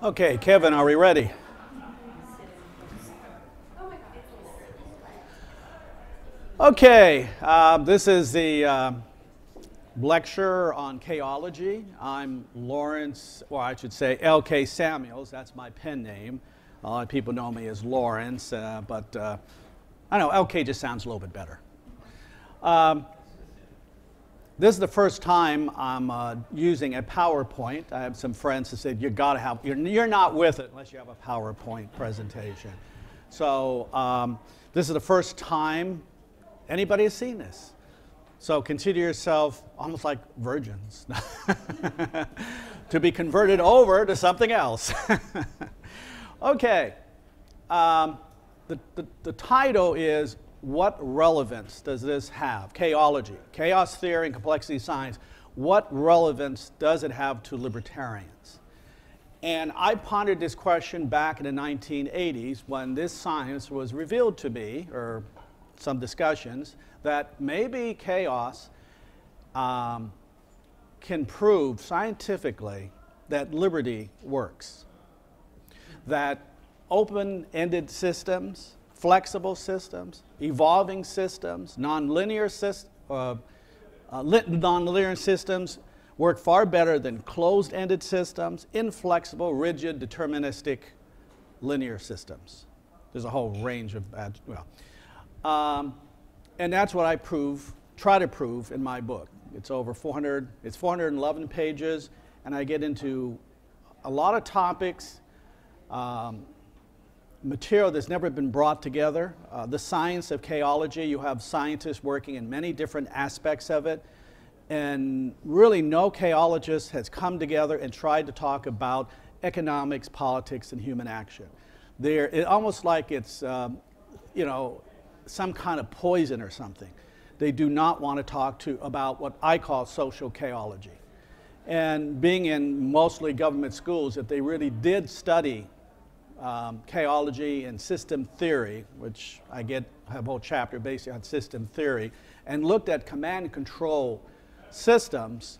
Okay, Kevin, are we ready? Okay, this is the lecture on chaology. I'm Lawrence, or I should say L.K. Samuels. That's my pen name. A lot of people know me as Lawrence, but I don't know, L.K. just sounds a little bit better. This is the first time I'm using a PowerPoint. I have some friends who said, you gotta have, you're not with it unless you have a PowerPoint presentation. So this is the first time anybody has seen this. So consider yourself almost like virgins to be converted over to something else. Okay, the title is, what relevance does this have? Chaology, chaos theory and complexity science. What relevance does it have to libertarians? And I pondered this question back in the 1980s when this science was revealed to me, or some discussions, that maybe chaos can prove scientifically that liberty works, that open-ended systems, flexible systems, evolving systems, nonlinear systems work far better than closed-ended systems, inflexible, rigid, deterministic, linear systems. There's a whole range of that. Well, and that's what I try to prove in my book. It's over 400. It's 411 pages, and I get into a lot of topics. Material that's never been brought together. The science of chaology, you have scientists working in many different aspects of it, and really no chaologist has come together and tried to talk about economics, politics, and human action. It almost like it's, you know, some kind of poison or something. They do not want to talk about what I call social chaology. And being in mostly government schools, if they really did study chaology and system theory, which I have a whole chapter basically on system theory, and looked at command and control systems,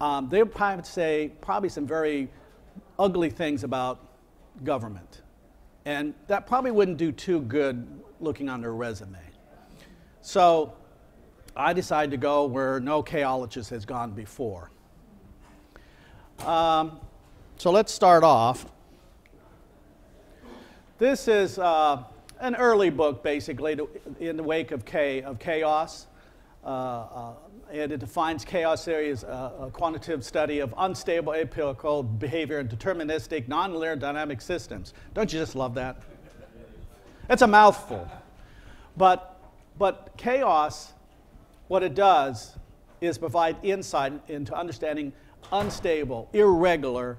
they would probably say some very ugly things about government. And that probably wouldn't do too good looking on their resume. So I decided to go where no chaologist has gone before. So let's start off. This is an early book, basically, in the wake of chaos. And it defines chaos theory as a quantitative study of unstable, apical behavior and deterministic, nonlinear dynamic systems. Don't you just love that? It's a mouthful. But chaos, what it does is provide insight into understanding unstable, irregular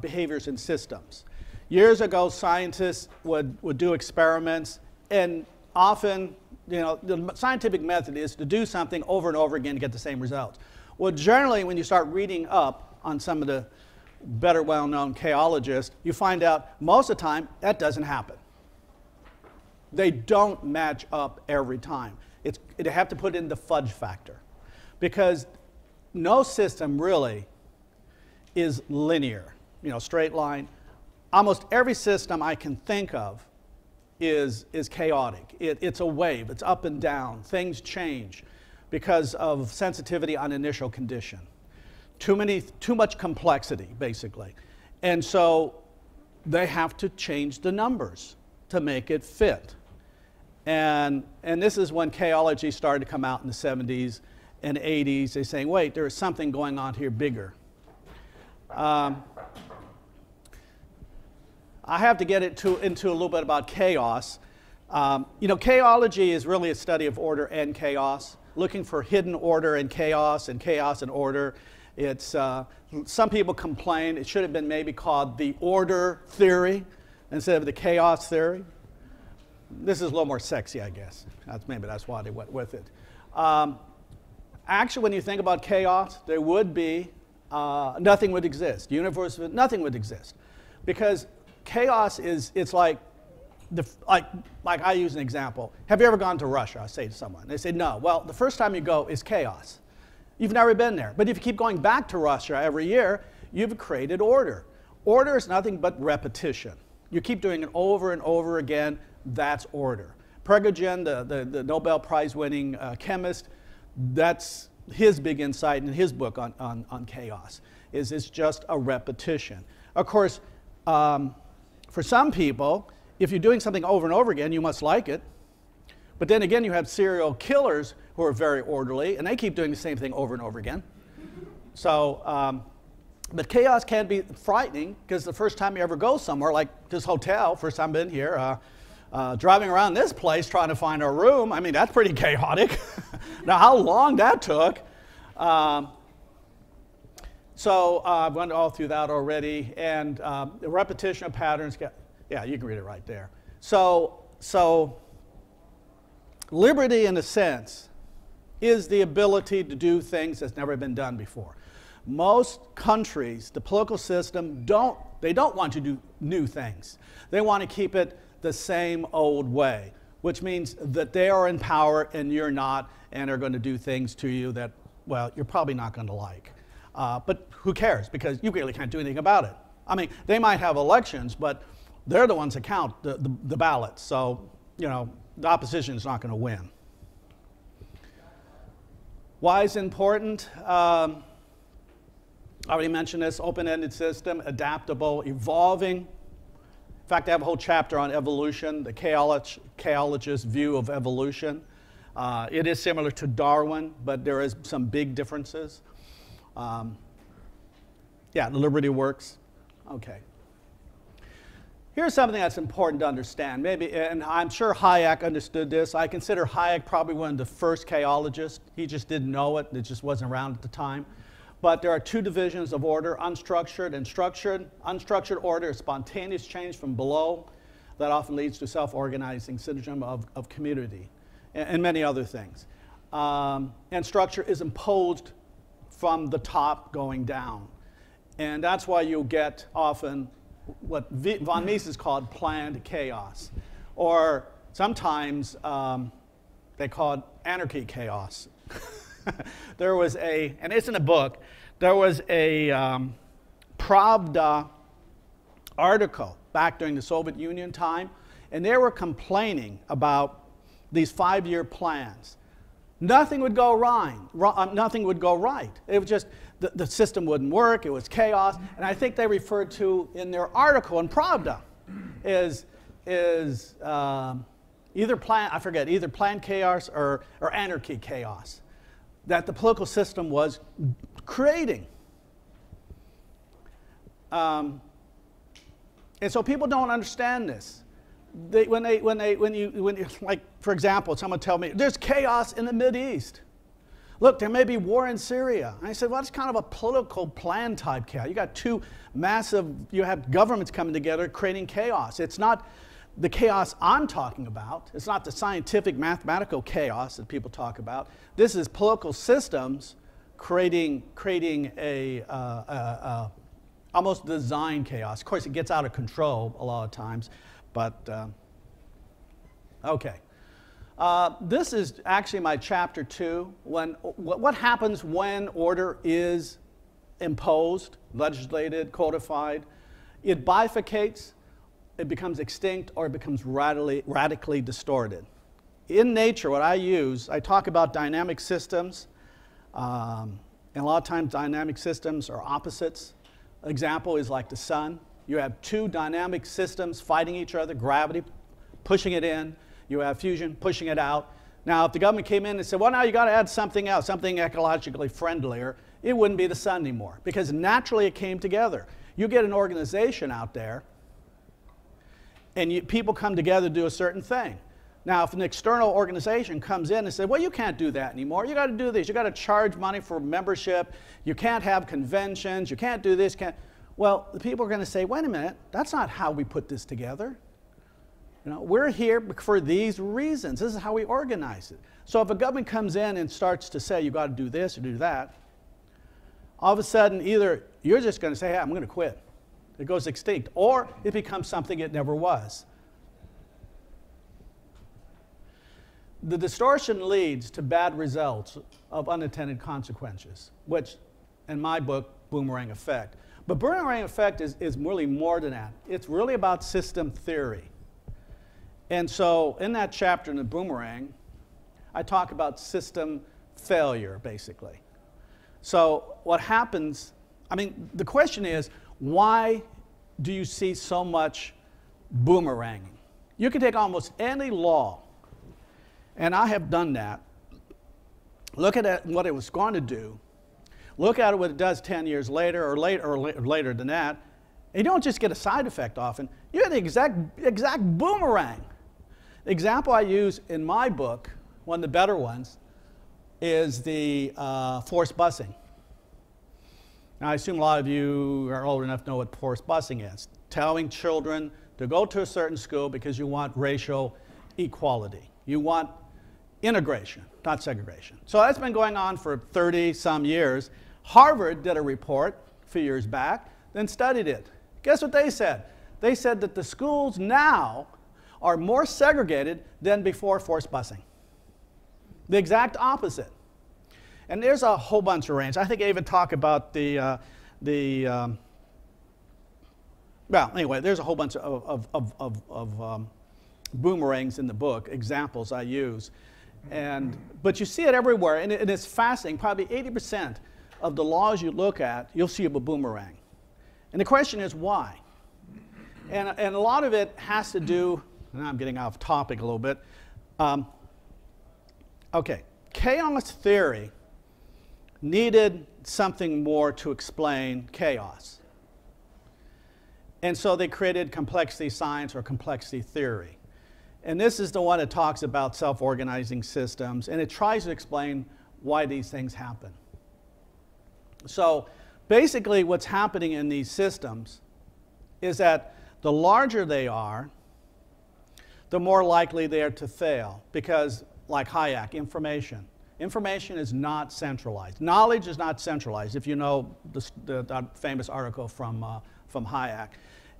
behaviors and systems. Years ago, scientists would do experiments, and often, you know, the scientific method is to do something over and over again to get the same results. Well, generally, when you start reading up on some of the better well-known chaologists, you find out most of the time that doesn't happen. They don't match up every time. They have to put in the fudge factor, because no system really is linear, you know, straight line. Almost every system I can think of is chaotic. It's a wave. It's up and down. Things change because of sensitivity on initial condition. Too much complexity, basically. And so they have to change the numbers to make it fit. And this is when chaology started to come out in the 70s and 80s. They're saying, wait, there is something going on here bigger. I have to get into a little bit about chaos. You know, chaology is really a study of order and chaos, looking for hidden order and chaos and order. It's, some people complain it should have been maybe called the order theory instead of the chaos theory. This is a little more sexy, I guess. Maybe that's why they went with it. Actually, when you think about chaos, there would be, nothing would exist. Universe, nothing would exist. Because chaos is, it's like I use an example. Have you ever gone to Russia, I say to someone. They say, no. Well, the first time you go is chaos. You've never been there. But if you keep going back to Russia every year, you've created order. Order is nothing but repetition. You keep doing it over and over again, that's order. Prigogine, the Nobel Prize winning chemist, that's his big insight in his book on chaos, is it's just a repetition. Of course, for some people, if you're doing something over and over again, you must like it. But then again, you have serial killers who are very orderly, and they keep doing the same thing over and over again. So, but chaos can be frightening, because the first time you ever go somewhere, like this hotel, first time I've been here, driving around this place trying to find a room, I mean, that's pretty chaotic. Now, how long that took. I've gone all through that already, and the repetition of patterns, yeah, you can read it right there. So liberty, in a sense, is the ability to do things that's never been done before. Most countries, the political system, they don't want to do new things. They want to keep it the same old way, which means that they are in power and you're not, and are going to do things to you that, well, you're probably not going to like. But who cares? Because you really can't do anything about it. I mean, they might have elections, but they're the ones that count the ballots. So, you know, the opposition is not going to win. Why is it important? I already mentioned this, open-ended system, adaptable, evolving. In fact, I have a whole chapter on evolution, the chaologist's view of evolution. It is similar to Darwin, but there is some big differences. Yeah, liberty works. Okay. Here's something that's important to understand. Maybe, and I'm sure Hayek understood this. I consider Hayek probably one of the first chaologists. He just didn't know it. It just wasn't around at the time. But there are two divisions of order, unstructured and structured. Unstructured order is spontaneous change from below. That often leads to self-organizing syndrome of community and many other things. And structure is imposed from the top going down. And that's why you get often what von Mises called planned chaos. Or sometimes they call it anarchy chaos. There was a, and it's in a book, there was a Pravda article back during the Soviet Union time, and they were complaining about these 5-year plans. Nothing would go wrong, nothing would go right. It was just, the system wouldn't work, it was chaos, and I think they referred to in their article in Pravda either planned chaos or anarchy chaos that the political system was creating. And so people don't understand this. Like, for example, someone tell me, there's chaos in the Mideast. Look, there may be war in Syria. And I said, well, that's kind of a political plan type chaos. You got two massive, you have governments coming together creating chaos. It's not the chaos I'm talking about. It's not the scientific mathematical chaos that people talk about. This is political systems creating a almost design chaos. Of course, it gets out of control a lot of times, but okay. This is actually my chapter 2. What happens when order is imposed, legislated, codified? It bifurcates. It becomes extinct, or it becomes radically distorted. In nature, what I use, I talk about dynamic systems, and a lot of times dynamic systems are opposites. An example is like the sun. You have two dynamic systems fighting each other, gravity pushing it in, you have fusion pushing it out. Now, if the government came in and said, well, now you got to add something else, something ecologically friendlier, it wouldn't be the sun anymore, because naturally it came together. You get an organization out there, and people come together to do a certain thing. Now, if an external organization comes in and says, well, you can't do that anymore, you got to do this, you got to charge money for membership, you can't have conventions, you can't do this, well, the people are going to say, wait a minute, that's not how we put this together. You know, we're here for these reasons. This is how we organize it. So if a government comes in and starts to say, you got to do this or do that, all of a sudden, either you're just going to say, hey, I'm going to quit. It goes extinct, or it becomes something it never was. The distortion leads to bad results of unintended consequences, which in my book, boomerang effect. But burning rate effect is really more than that. It's really about system theory. And so in that chapter in the Boomerang, I talk about system failure, basically. So what happens, I mean, the question is, why do you see so much boomeranging? You can take almost any law, and I have done that. Look at what it was going to do. Look at what it does 10 years later or later than that. And you don't just get a side effect often. You get the exact boomerang. The example I use in my book, one of the better ones, is the forced busing. Now, I assume a lot of you are old enough to know what forced busing is. Telling children to go to a certain school because you want racial equality. You want integration, not segregation. So that's been going on for 30-some years. Harvard did a report a few years back, then studied it. Guess what they said? They said that the schools now are more segregated than before forced busing. The exact opposite. And there's a whole bunch of range. I think I even talk about the, well, anyway, there's a whole bunch of boomerangs in the book, examples I use. But you see it everywhere, and it's fascinating. Probably 80% of the laws you look at, you'll see a boomerang. And the question is why? And a lot of it has to do, and I'm getting off topic a little bit. Okay, chaos theory needed something more to explain chaos. And so they created complexity science or complexity theory. And this is the one that talks about self-organizing systems, and it tries to explain why these things happen. So basically what's happening in these systems is that the larger they are, the more likely they are to fail because, like Hayek, information. Information is not centralized. Knowledge is not centralized, if you know the famous article from Hayek.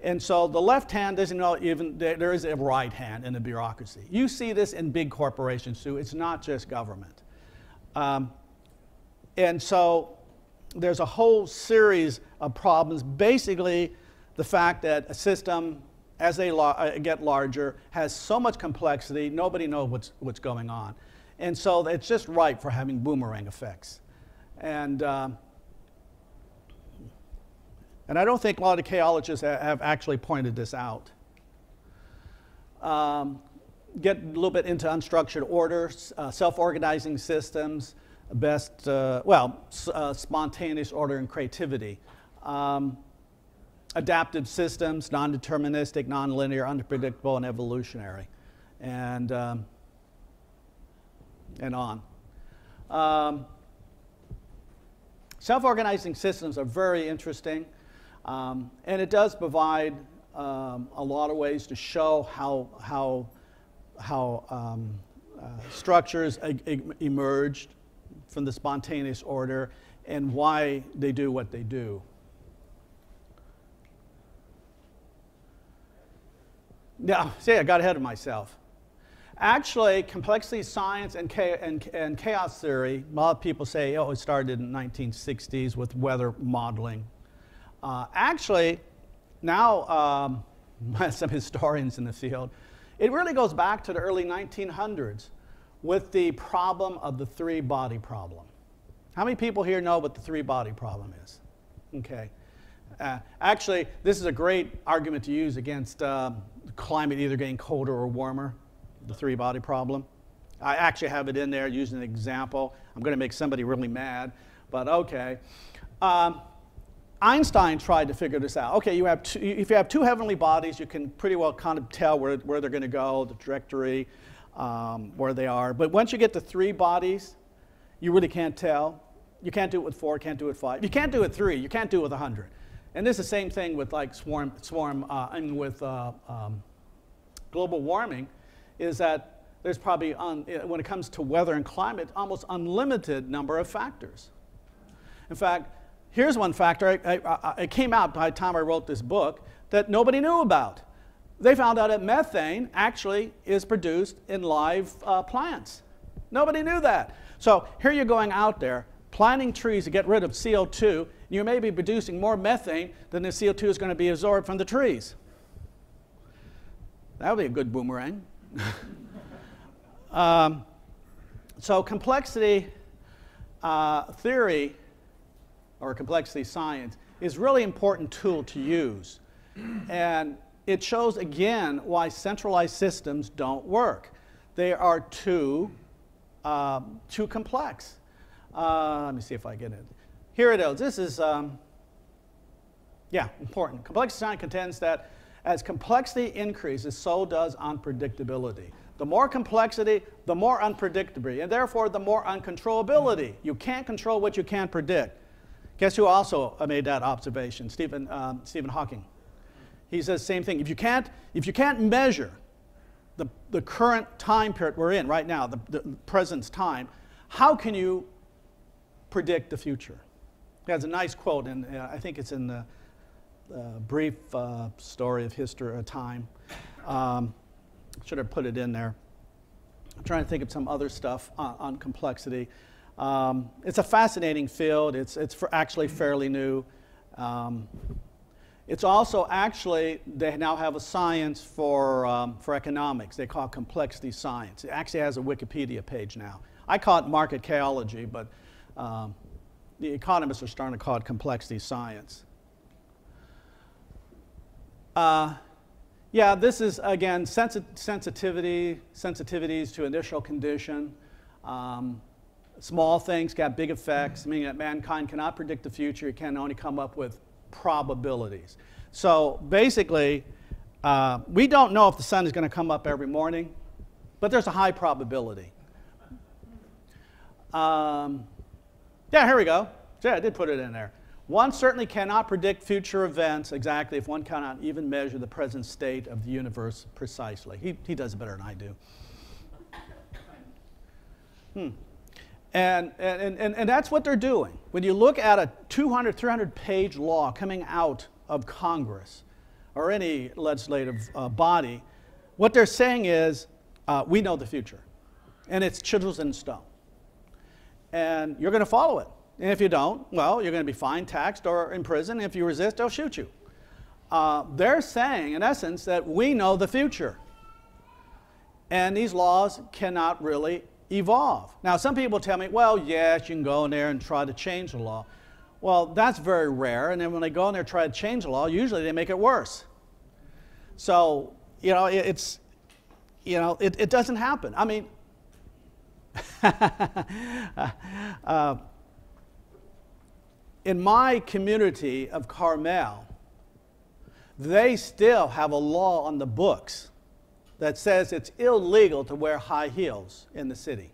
And so the left hand doesn't know even there is a right hand in the bureaucracy. You see this in big corporations too. It's not just government. And so there's a whole series of problems. Basically, the fact that a system, as they get larger, has so much complexity, nobody knows what's going on. And so it's just ripe for having boomerang effects. And I don't think a lot of chaologists have actually pointed this out. Get a little bit into unstructured orders, self-organizing systems, spontaneous order and creativity. Adaptive systems, non-deterministic, non-linear, unpredictable, and evolutionary, and on. Self-organizing systems are very interesting, and it does provide a lot of ways to show how structures emerged from the spontaneous order and why they do what they do. Now, see, I got ahead of myself. Actually, complexity science and chaos theory, a lot of people say, oh, it started in the 1960s with weather modeling. Actually, now some historians in the field, it really goes back to the early 1900s with the problem of the three-body problem. How many people here know what the three-body problem is? Okay. Actually, this is a great argument to use against climate either getting colder or warmer, the three-body problem. I actually have it in there using an example. I'm going to make somebody really mad, but okay. Einstein tried to figure this out. Okay, you have if you have two heavenly bodies, you can pretty well kind of tell where they're going to go, the trajectory, where they are. But once you get to three bodies, you really can't tell. You can't do it with four, can't do it with five. You can't do it with three, you can't do it with 100. And this is the same thing with like global warming, is that there's probably, when it comes to weather and climate, almost unlimited number of factors. In fact, here's one factor. It came out by the time I wrote this book that nobody knew about. They found out that methane actually is produced in live plants. Nobody knew that. So here you're going out there, planting trees to get rid of CO2, you may be producing more methane than the CO2 is going to be absorbed from the trees. That would be a good boomerang. So complexity theory, or complexity science, is a really important tool to use. And it shows again why centralized systems don't work. They are too complex. Let me see if I get it. Here it is. This is, yeah, important. Complexity science contends that as complexity increases, so does unpredictability. The more complexity, the more unpredictability, and therefore the more uncontrollability. You can't control what you can't predict. Guess who also made that observation? Stephen Hawking. He says the same thing. If you can't measure the current time period we're in right now, the present time, how can you predict the future? That's a nice quote, and I think it's in the brief story of history or time. Should have put it in there. I'm trying to think of some other stuff on complexity. It's a fascinating field. It's actually fairly new. It's also actually, they now have a science for economics. They call it complexity science. It actually has a Wikipedia page now. I call it market chaology, but the economists are starting to call it complexity science. Yeah, this is, again, sensitivities to initial condition. Small things got big effects, meaning that mankind cannot predict the future. It can only come up with probabilities. So basically, we don't know if the sun is going to come up every morning, but there's a high probability. Yeah, here we go. Yeah, I did put it in there. One certainly cannot predict future events exactly if one cannot even measure the present state of the universe precisely. He does it better than I do. And that's what they're doing. When you look at a 200, 300-page law coming out of Congress or any legislative body, what they're saying is, we know the future. And it's chiseled in stone. And you're going to follow it. And if you don't, well, you're going to be fined, taxed, or in prison. If you resist, they'll shoot you. They're saying, in essence, that we know the future. And these laws cannot really evolve. Now, some people tell me, well, yes, you can go in there and try to change the law. Well, that's very rare. And then when they go in there and try to change the law, usually they make it worse. So, you know, it doesn't happen. I mean, in my community of Carmel, they still have a law on the books that says it's illegal to wear high heels in the city.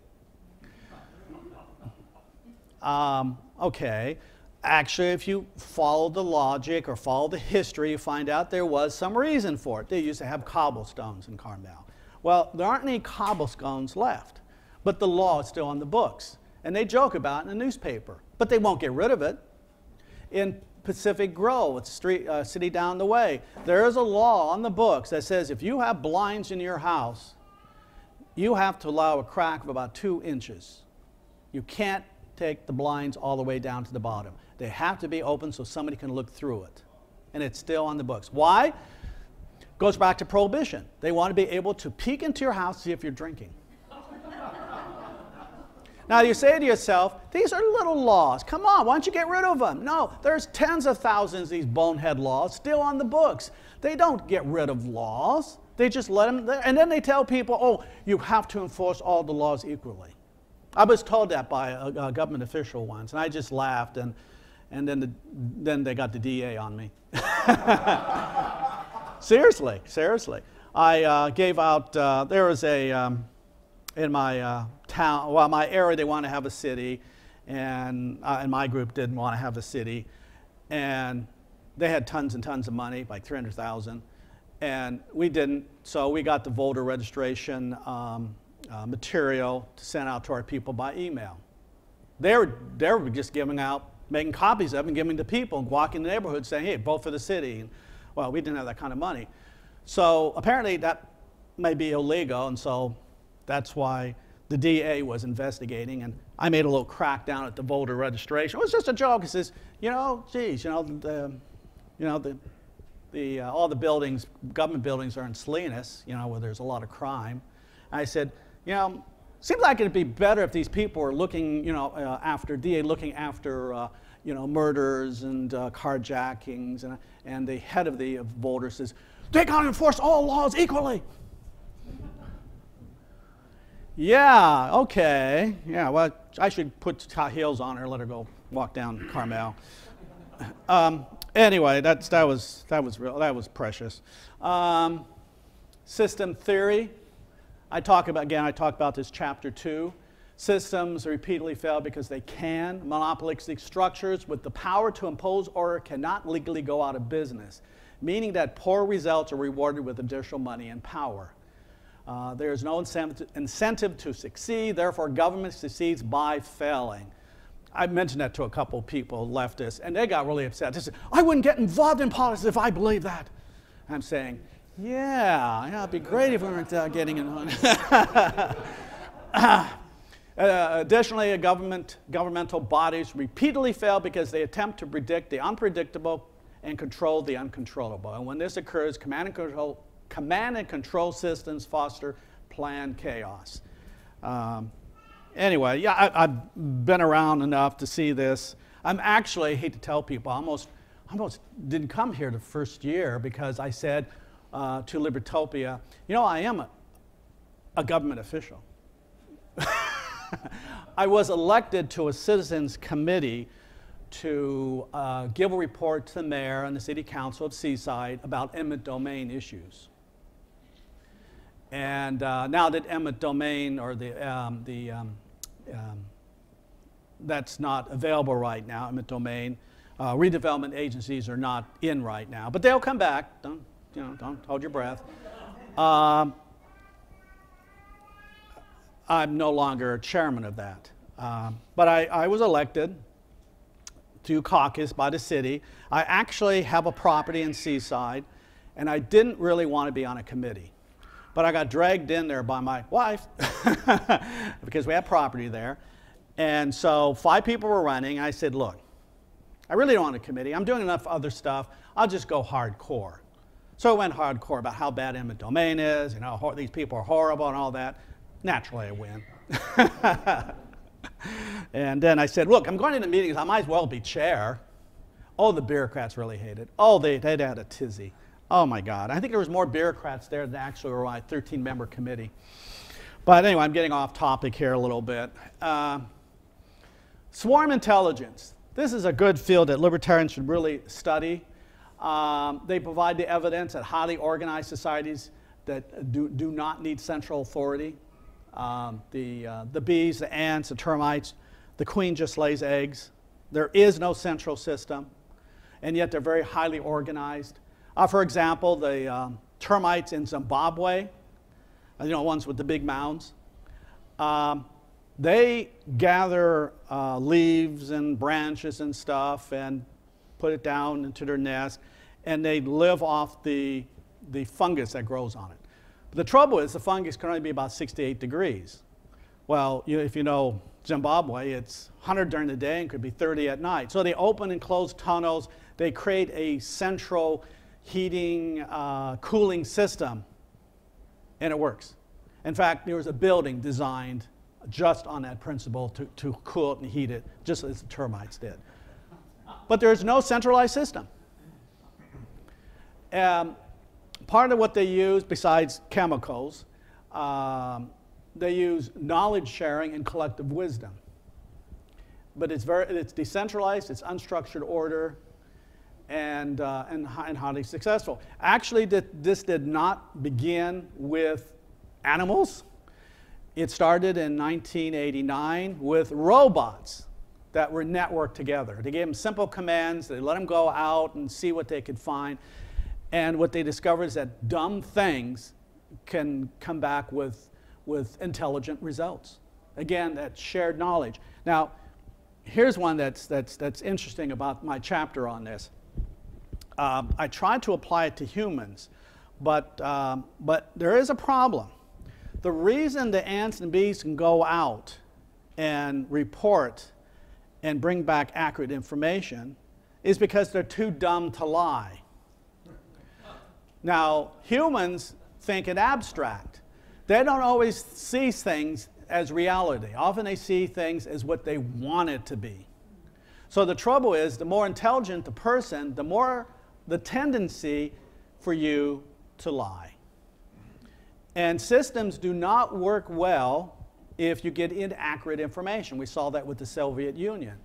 Okay. Actually, if you follow the logic or follow the history, you find out there was some reason for it. They used to have cobblestones in Carmel. Well, there aren't any cobblestones left, but the law is still on the books. And they joke about it in the newspaper, but they won't get rid of it. In Pacific Grove, it's a city down the way, there is a law on the books that says if you have blinds in your house, you have to allow a crack of about 2 inches. You can't take the blinds all the way down to the bottom. They have to be open so somebody can look through it. And it's still on the books. Why? Goes back to prohibition. They want to be able to peek into your house to see if you're drinking. Now, you say to yourself, these are little laws. Come on, why don't you get rid of them? No, there's tens of thousands of these bonehead laws still on the books. They don't get rid of laws. They just let them there. And then they tell people, oh, you have to enforce all the laws equally. I was told that by a government official once, and I just laughed, and then they got the DA on me. Seriously, seriously. I gave out, there was a, in my town, well, my area, they want to have a city, and my group didn't want to have a city, and they had tons and tons of money, like $300,000, and we didn't. So we got the voter registration material to send out to our people by email. They were just giving out, making copies of them and giving to people, and walking the neighborhood saying, "Hey, vote for the city." And, well, we didn't have that kind of money, so apparently that may be illegal, and so. That's why the DA was investigating, and I made a little crackdown at the voter registration. It was just a joke. It says, you know, geez, all the buildings, government buildings, are in Salinas, you know, where there's a lot of crime. And I said, you know, seems like it'd be better if these people were looking, you know, after DA looking after, you know, murders and carjackings, and the head of the voter says, they gotta enforce all laws equally. Yeah, okay. Yeah, well, I should put heels on her, let her go walk down Carmel. Anyway, that was real. That was precious. System theory. I talk about this chapter 2. Systems repeatedly fail because they can. Monopolistic structures with the power to impose order cannot legally go out of business, meaning that poor results are rewarded with additional money and power. There is no incentive to succeed, therefore government succeeds by failing. I mentioned that to a couple people, leftists, and they got really upset. They said, I wouldn't get involved in politics if I believed that. I'm saying, yeah, it'd be great if we weren't getting involved. Additionally, governmental bodies repeatedly fail because they attempt to predict the unpredictable and control the uncontrollable. And when this occurs, command and control systems foster planned chaos. Anyway, yeah, I've been around enough to see this. I'm actually, I hate to tell people, I almost didn't come here the first year because I said to Libertopia, you know, I am a government official. I was elected to a citizens committee to give a report to the mayor and the city council of Seaside about eminent domain issues. And now that eminent domain, or that's not available right now, eminent domain, redevelopment agencies are not in right now, but they'll come back. Don't, you know, don't hold your breath. I'm no longer chairman of that, but I was elected to caucus by the city. I actually have a property in Seaside, and I didn't really want to be on a committee. But I got dragged in there by my wife because we have property there. And so 5 people were running. I said, look, I really don't want a committee. I'm doing enough other stuff. I'll just go hardcore. So I went hardcore about how bad eminent domain is, you know, these people are horrible and all that. Naturally, I win. And then I said, look, I'm going into meetings. I might as well be chair. Oh, the bureaucrats really hated it. Oh, they'd had a tizzy. Oh, my God. I think there was more bureaucrats there than actually were my 13-member committee. But anyway, I'm getting off topic here a little bit. Swarm intelligence. This is a good field that libertarians should really study. They provide the evidence that highly organized societies that do not need central authority. The bees, the ants, the termites, the queen just lays eggs. There is no central system, and yet they're very highly organized. For example, the termites in Zimbabwe, you know, ones with the big mounds, they gather leaves and branches and stuff and put it down into their nest, and they live off the fungus that grows on it. The trouble is the fungus can only be about 68 degrees. Well, if you know Zimbabwe, it's 100 during the day and could be 30 at night. So they open and close tunnels. They create a central heating, cooling system, and it works. In fact, there was a building designed just on that principle to cool it and heat it, just as the termites did. But there's no centralized system. Part of what they use, besides chemicals, they use knowledge sharing and collective wisdom. But it's decentralized, it's unstructured order, and highly successful. Actually, this did not begin with animals. It started in 1989 with robots that were networked together. They gave them simple commands. They let them go out and see what they could find. And what they discovered is that dumb things can come back with intelligent results. Again, that shared knowledge. Now, here's one that's interesting about my chapter on this. I tried to apply it to humans, but there is a problem. The reason the ants and bees can go out and report and bring back accurate information is because they're too dumb to lie. Now, humans think in abstract. They don't always see things as reality. Often they see things as what they want it to be. So the trouble is, the more intelligent the person, the more the tendency for you to lie. And systems do not work well if you get inaccurate information. We saw that with the Soviet Union.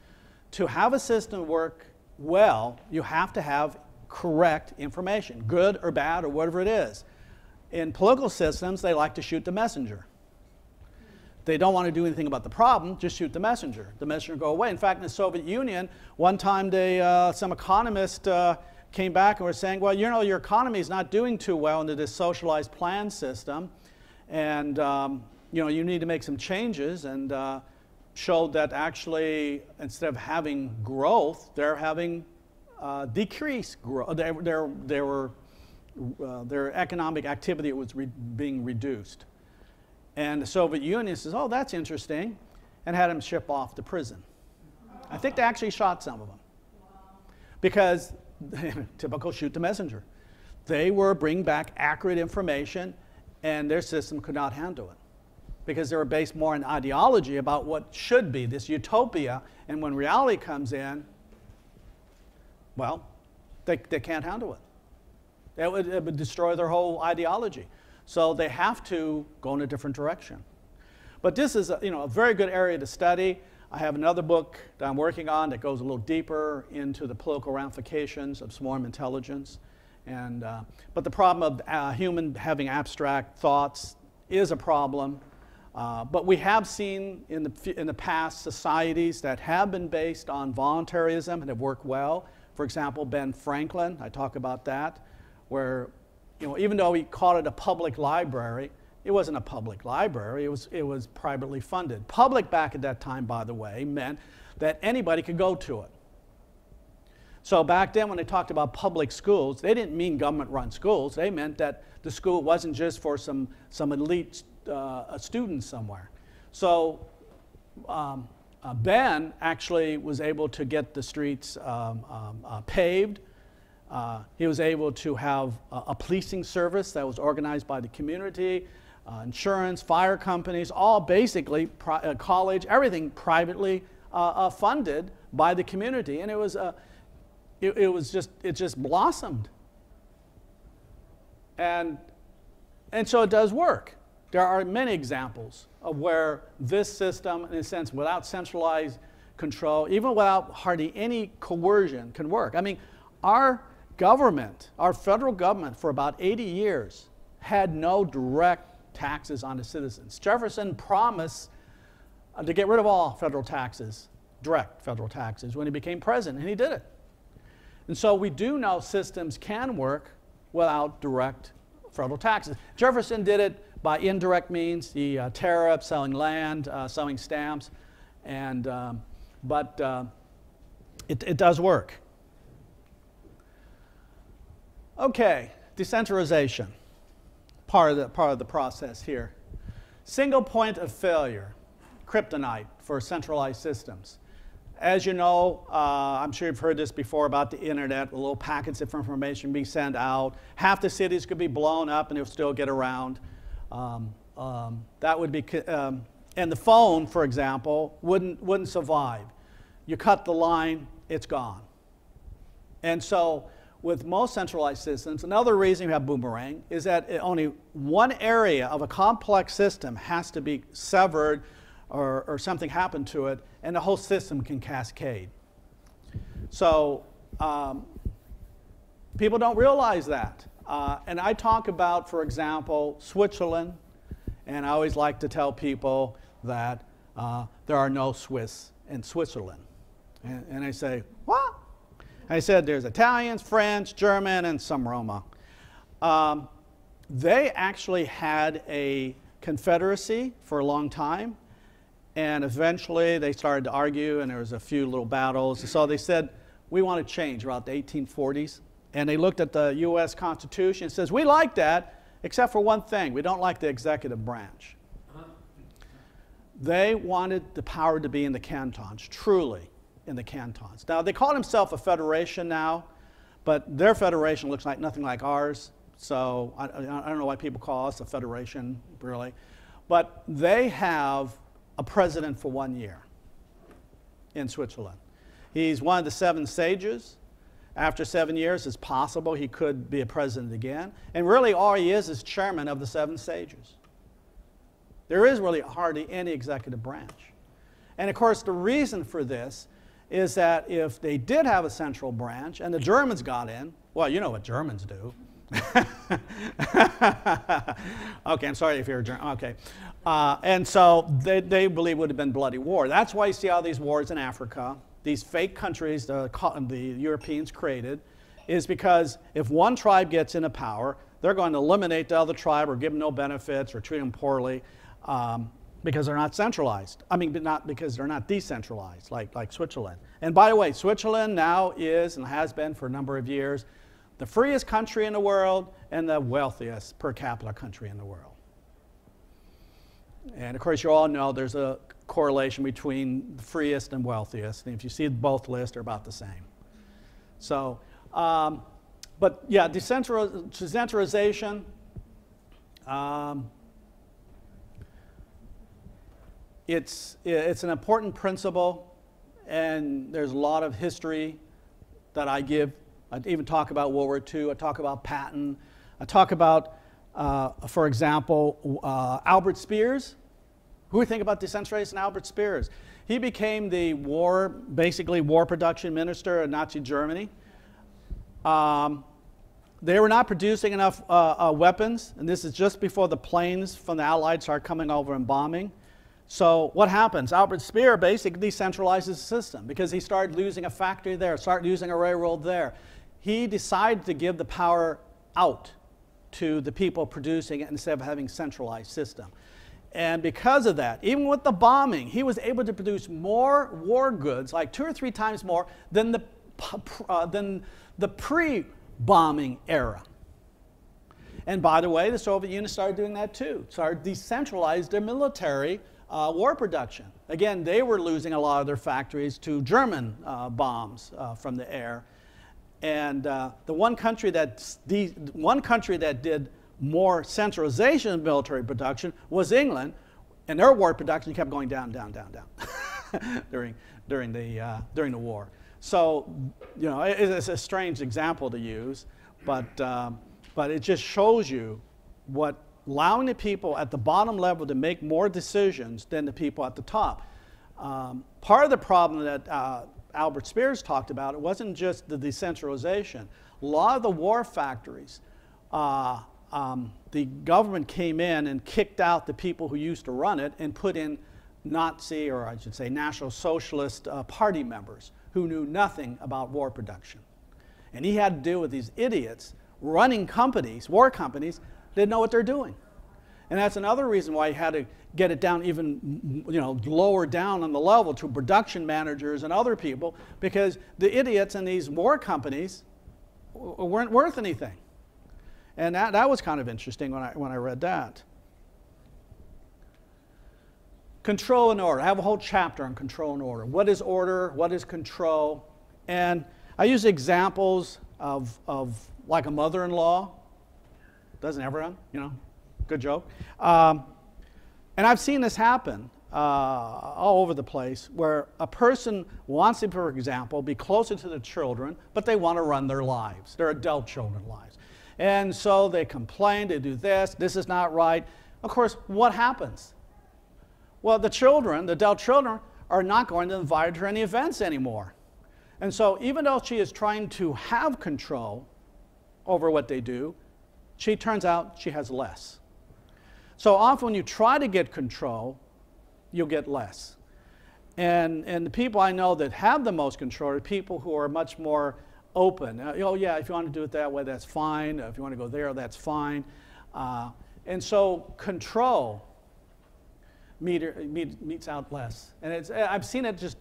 To have a system work well, you have to have correct information, good or bad or whatever it is. In political systems, they like to shoot the messenger. They don't want to do anything about the problem, just shoot the messenger. The messenger will go away. In fact, in the Soviet Union, one time they, some economist came back and were saying, well, you know, your economy is not doing too well into this socialized plan system, and you know, you need to make some changes, and showed that actually instead of having growth, they're having decreased growth. Their economic activity was being reduced. And the Soviet Union says, oh, that's interesting, and had them shipped off to prison. I think they actually shot some of them. Because, typical shoot the messenger, they were bringing back accurate information, and their system could not handle it. Because they were based more on ideology about what should be, this utopia, and when reality comes in, well, they can't handle it. It would destroy their whole ideology. So they have to go in a different direction. But this is a, you know, a very good area to study. I have another book that I'm working on that goes a little deeper into the political ramifications of swarm intelligence. And, but the problem of human having abstract thoughts is a problem. But we have seen in the past societies that have been based on voluntarism and have worked well. For example, Ben Franklin, I talk about that, where, you know, even though he called it a public library, it wasn't a public library, it was privately funded. Public back at that time, by the way, meant that anybody could go to it. So back then when they talked about public schools, they didn't mean government-run schools, they meant that the school wasn't just for some elite students somewhere. So Ben actually was able to get the streets paved. He was able to have a policing service that was organized by the community, insurance, fire companies, all basically, college, everything privately funded by the community. And it just blossomed. And so it does work. There are many examples of where this system, in a sense, without centralized control, even without hardly any coercion, can work. I mean, our government, our federal government, for about 80 years had no direct taxes on the citizens. Jefferson promised to get rid of all federal taxes, direct federal taxes, when he became president, and he did it. And so we do know systems can work without direct federal taxes. Jefferson did it by indirect means, the tariff, selling land, selling stamps, and, but it does work. Okay, decentralization, part of the process here. Single point of failure, kryptonite for centralized systems. As you know, I'm sure you've heard this before about the internet, little packets of information being sent out. Half the cities could be blown up and they'll still get around. That would be, and the phone, for example, wouldn't survive. You cut the line, it's gone. And so, with most centralized systems, another reason you have boomerang is that only one area of a complex system has to be severed or something happened to it, and the whole system can cascade. So people don't realize that. And I talk about, for example, Switzerland, and I always like to tell people that there are no Swiss in Switzerland. And I say, what? I said there's Italians, French, German, and some Roma. They actually had a confederacy for a long time, and eventually they started to argue, and there was a few little battles. So they said, we want to change, about the 1840s. And they looked at the U.S. Constitution and says, we like that, Except for one thing, we don't like the executive branch. They wanted the power to be in the cantons, truly in the cantons. Now, they call themselves a federation now, but their federation looks like nothing like ours. So I don't know why people call us a federation, really. But they have a president for 1 year in Switzerland. He's one of the 7 sages. After 7 years, it's possible he could be a president again. And really, all he is chairman of the 7 sages. There is really hardly any executive branch. And of course, the reason for this is that if they did have a central branch and the Germans got in, well, you know what Germans do. Okay, I'm sorry if you're a German. Okay. And so they believe it would have been bloody war. That's why you see all these wars in Africa, these fake countries the Europeans created, is because if one tribe gets into power, they're going to eliminate the other tribe or give them no benefits or treat them poorly. Because they're not centralized. I mean, but not because they're not decentralized like Switzerland. And by the way, Switzerland now is and has been for a number of years the freest country in the world and the wealthiest per capita country in the world. And of course, you all know there's a correlation between the freest and wealthiest. And if you see both lists, they're about the same. So, but yeah, decentralization. It's an important principle, and there's a lot of history that I give. I even talk about World War II. I talk about Patton. I talk about, for example, Albert Speers. Who we think about decentralization? Albert Speers. He became the basically war production minister of Nazi Germany. They were not producing enough weapons, and this is just before the planes from the Allies start coming over and bombing. So what happens? Albert Speer basically decentralizes the system because he started losing a factory there, started losing a railroad there. He decided to give the power out to the people producing it instead of having a centralized system. And because of that, even with the bombing, he was able to produce more war goods, like 2 or 3 times more than the pre-bombing era. And by the way, the Soviet Union started doing that too, started decentralizing their military war production. Again, they were losing a lot of their factories to German bombs from the air. And the one country that did more centralization of military production was England, and their war production kept going down, down, down, down during the war. So, you know, it's a strange example to use, but it just shows you what. Allowing the people at the bottom level to make more decisions than the people at the top. Part of the problem that Albert Speers talked about, it wasn't just the decentralization. A lot of the war factories, the government came in and kicked out the people who used to run it and put in Nazi, or I should say National Socialist Party members who knew nothing about war production. And he had to deal with these idiots running companies, war companies, didn't know what they're doing. And that's another reason why you had to get it down even, you know, lower down on the level to production managers and other people, because the idiots in these war companies weren't worth anything. And that was kind of interesting when I read that. Control and order. I have a whole chapter on control and order. What is order? What is control? And I use examples of like a mother-in-law. Doesn't everyone, you know, good joke. And I've seen this happen all over the place where a person wants to, for example, be closer to the children, but they want to run their lives, their adult children's lives. And so they complain, they do this, this is not right. Of course, what happens? Well, the children, the adult children, are not going to invite her to any events anymore. And so even though she is trying to have control over what they do, she turns out she has less. So often when you try to get control, you'll get less. And the people I know that have the most control are people who are much more open. Oh yeah, if you want to do it that way, that's fine. If you want to go there, that's fine. And so control meets out less. And I've seen it just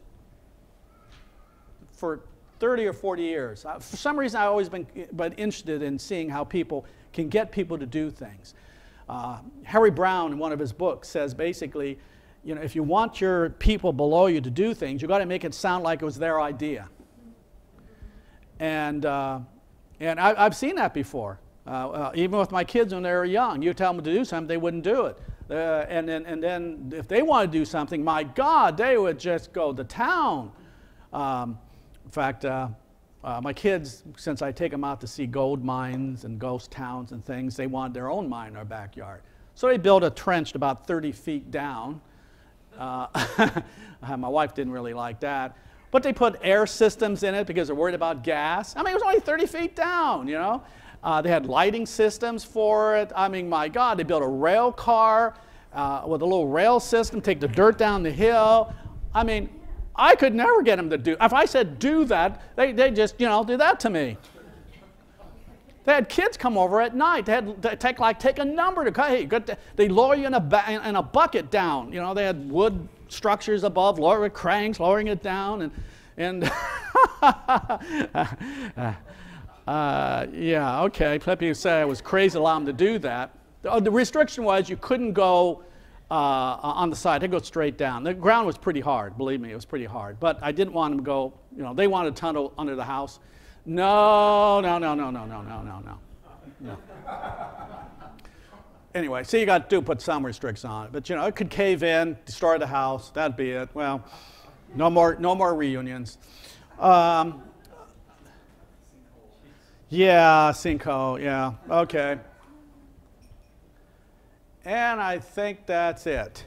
for 30 or 40 years. For some reason, I've always been interested in seeing how people can get people to do things. Harry Brown, in one of his books, says basically, you know, if you want your people below you to do things, you've got to make it sound like it was their idea. And I've seen that before. Even with my kids when they were young, you tell them to do something, they wouldn't do it. And then if they want to do something, my God, they would just go to town. In fact, my kids, since I take them out to see gold mines and ghost towns and things, they want their own mine in our backyard. So they built a trench about 30 feet down. My wife didn't really like that. But they put air systems in it because they're worried about gas. I mean, it was only 30 feet down, you know. They had lighting systems for it. I mean, my God, they built a rail car with a little rail system, take the dirt down the hill. I mean, I could never get them to do. If I said do that, they just, you know, do that to me. They had kids come over at night. They had to take a number to cut. Hey, they lower you in a bucket down. You know, they had wood structures above, lower with cranks, lowering it down, and yeah, okay. People say I was crazy to allow them to do that. The restriction was you couldn't go on the side. They go straight down. The ground was pretty hard. Believe me, it was pretty hard. But I didn't want them to go. You know, they wanted a tunnel under the house. No. Anyway, so you got to put some restrictions on it. But, you know, it could cave in, destroy the house. That'd be it. Well, no more reunions. Yeah, sinkhole, yeah, okay. And I think that's it.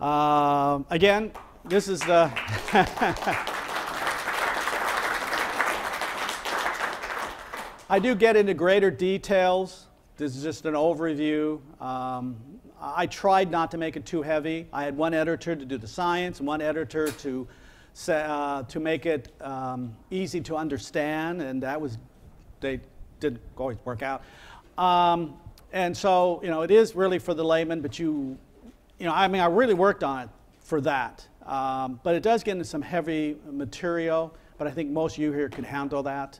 Again, this is the... I do get into greater details. This is just an overview. I tried not to make it too heavy. I had one editor to do the science, and one editor to make it easy to understand, and that was, they didn't always work out. And so, you know, it is really for the layman, but you know, I mean, I really worked on it for that. But it does get into some heavy material, but I think most of you here can handle that.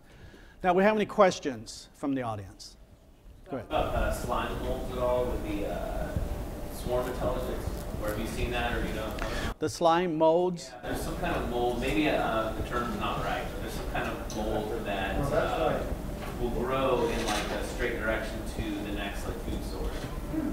Now, we have any questions from the audience? Go ahead. About slime holes at all with the swarm intelligence? Or have you seen that, or you know? The slime molds? Yeah, there's some kind of mold. Maybe the term's not right, but there's some kind of mold that will grow in like a straight direction to the next like food source.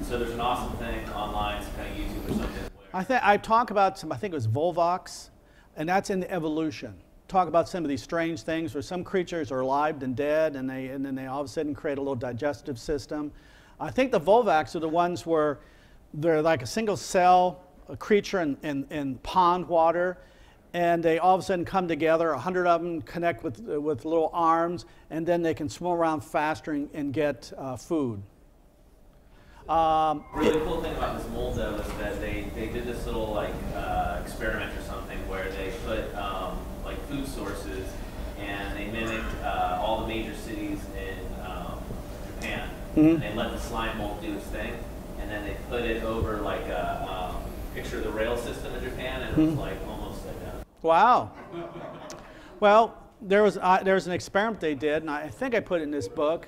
So there's an awesome thing online, some kind of YouTube or something. I talk about some, I think it was Volvox, and that's in evolution. Talk about some of these strange things where some creatures are alive and dead, and then they all of a sudden create a little digestive system. I think the Volvox are the ones where they're like a single cell, a creature in pond water, and they all of a sudden come together, 100 of them connect with little arms, and then they can swim around faster and get food. Really cool thing about this mold though is that they did this little like experiment or something where they put food sources, and they mimicked all the major cities in Japan. Mm-hmm. And they let the slime mold do its thing, and then they put it over like a picture of the rail system in Japan, and it was like almost like that. Wow. Well, there was an experiment they did, and I think I put it in this book,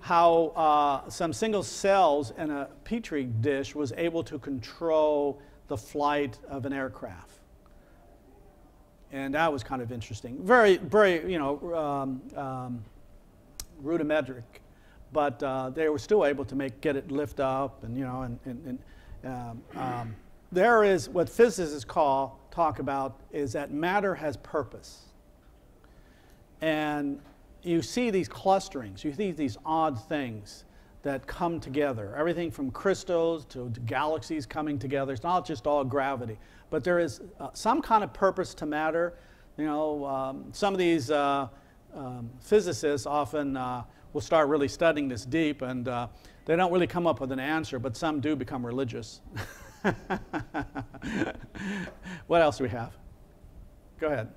how some single cells in a petri dish was able to control the flight of an aircraft. And that was kind of interesting. Very, very, you know, rudimentary, but they were still able to get it lift up, and you know, there is what physicists talk about is that matter has purpose, and you see these clusterings, you see these odd things that come together. Everything from crystals to galaxies coming together. It's not just all gravity, but there is some kind of purpose to matter. You know, some of these physicists often will start really studying this deep, and they don't really come up with an answer, but some do become religious. What else do we have? Go ahead.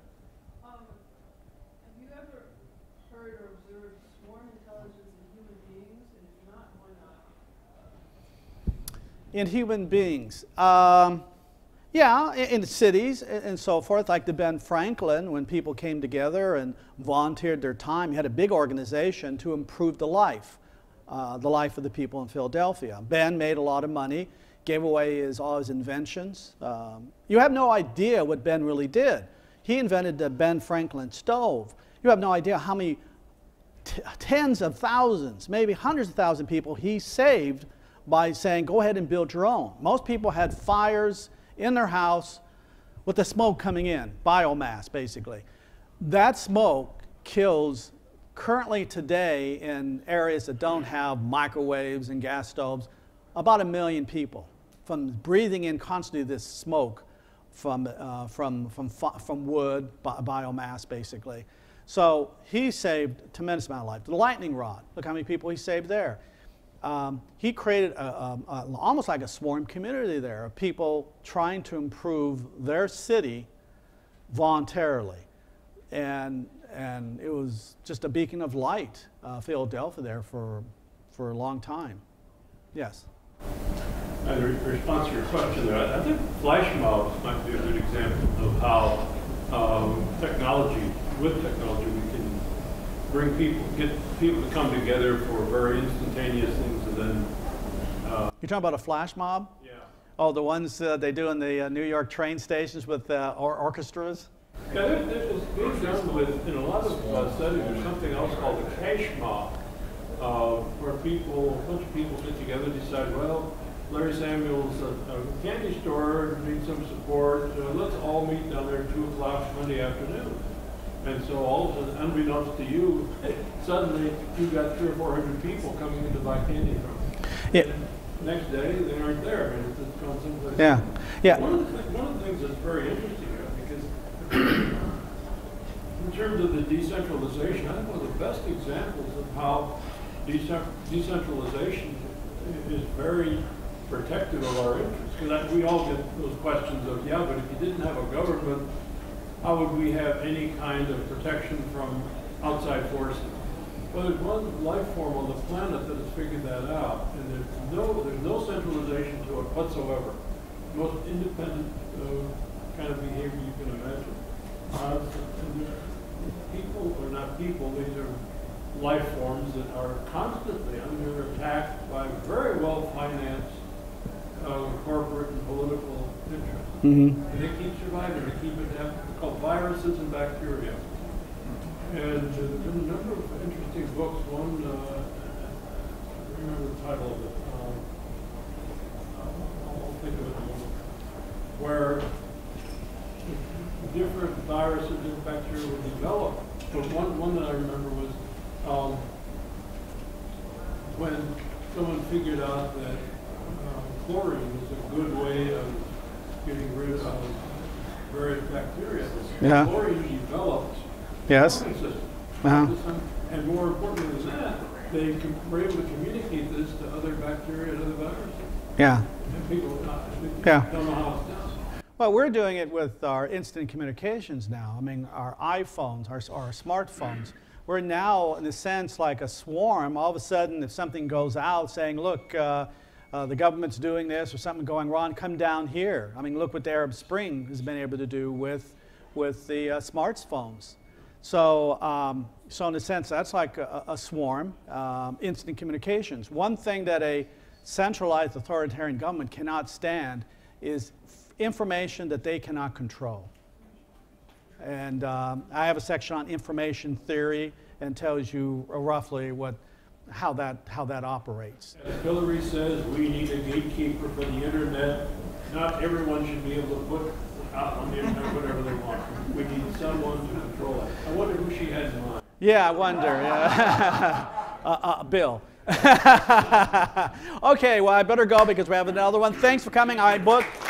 In human beings, Yeah, in cities and so forth, like the Ben Franklin, when people came together and volunteered their time, he had a big organization to improve the life of the people in Philadelphia. Ben made a lot of money, gave away all his inventions. You have no idea what Ben really did. He invented the Ben Franklin stove. You have no idea how many tens of thousands, maybe hundreds of thousands of people he saved by saying, go ahead and build your own. Most people had fires in their house with the smoke coming in, biomass basically. That smoke kills currently today in areas that don't have microwaves and gas stoves, about 1 million people from breathing in constantly this smoke from wood, biomass basically. So he saved a tremendous amount of life. The lightning rod, look how many people he saved there. He created almost like a swarm community there of people trying to improve their city voluntarily. And it was just a beacon of light, Philadelphia there for a long time. Yes? In response to your question there, I think flash mobs might be a good example of how with technology we can bring people, get people to come together for very instantaneous things and then... You're talking about a flash mob? Yeah. Oh, the ones they do in the New York train stations with orchestras? Yeah, it's being done with, in a lot of studies, there's something else called the cash mob, where people, a bunch of people get together and decide, well, Larry Samuels, a candy store, needs some support, let's all meet down there at 2 o'clock Monday afternoon. And so all of a sudden, unbeknownst to you, suddenly you've got 300 or 400 people coming in to buy candy from you. Yeah. Next day, they aren't there. And it's just gone someplace. Yeah. Yeah. One of the things that's very interesting, I think, is in terms of the decentralization, I think one of the best examples of how decentralization is very protective of our interests. Because we all get those questions of, yeah, but if you didn't have a government, how would we have any kind of protection from outside forces? Well, there's one life form on the planet that has figured that out, and there's no centralization to it whatsoever. The most independent kind of behavior you can imagine. People, or not people, these are life forms that are constantly under attack by very well-financed corporate and political interests. Mm-hmm. And they keep surviving, they keep adapting. Called Viruses and Bacteria. And there's a number of interesting books. One, I don't remember the title of it. I'll think of it in a moment. Where different viruses and bacteria were developed. But one that I remember was when someone figured out that chlorine was a good way of getting rid of various bacteria. Yeah. Chlorine developed. Yes. And more importantly than that, they were able to communicate this to other bacteria and other viruses. Yeah. And people don't know how it's done. Well, we're doing it with our instant communications now. I mean, our iPhones, our smartphones. We're now, in a sense, like a swarm. All of a sudden, if something goes out saying, look, the government's doing this or something going wrong, come down here. I mean, look what the Arab Spring has been able to do with the smartphones. So, in a sense, that's like a swarm, instant communications. One thing that a centralized authoritarian government cannot stand is information that they cannot control. And I have a section on information theory and tells you roughly how that operates. As Hillary says, we need a gatekeeper for the internet. Not everyone should be able to put out on the internet whatever they want. We need someone to control it. I wonder who she has in mind. Yeah, I wonder. Yeah. Bill. Okay, well, I better go because we have another one. Thanks for coming. I booked.